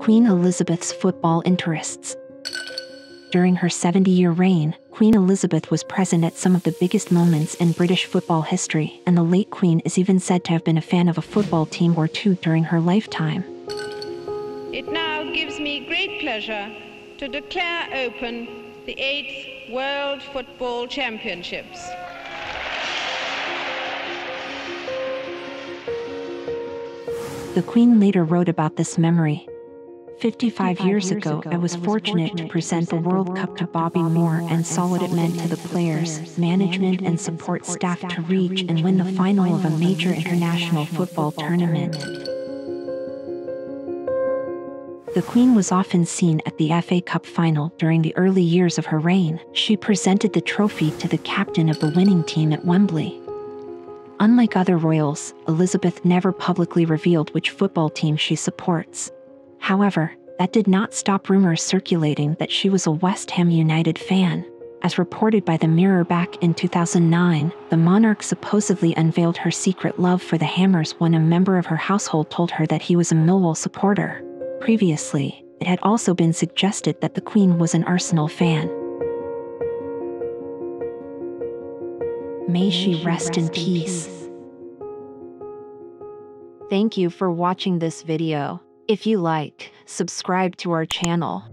Queen Elizabeth's football interests. During her 70-year reign, Queen Elizabeth was present at some of the biggest moments in British football history, and the late Queen is even said to have been a fan of a football team or two during her lifetime. It now gives me great pleasure to declare open the 8th World Football Championships. The Queen later wrote about this memory. 55 years ago, I was fortunate to present the World Cup to Bobby Moore and saw what it meant to the players, management and support staff to reach and win the final of a major international football tournament. The Queen was often seen at the FA Cup final during the early years of her reign. She presented the trophy to the captain of the winning team at Wembley. Unlike other royals, Elizabeth never publicly revealed which football team she supports. However, that did not stop rumors circulating that she was a West Ham United fan. As reported by The Mirror back in 2009, the monarch supposedly unveiled her secret love for the Hammers when a member of her household told her that he was a Millwall supporter. Previously, it had also been suggested that the Queen was an Arsenal fan. May she rest in peace. Thank you for watching this video. If you like, subscribe to our channel.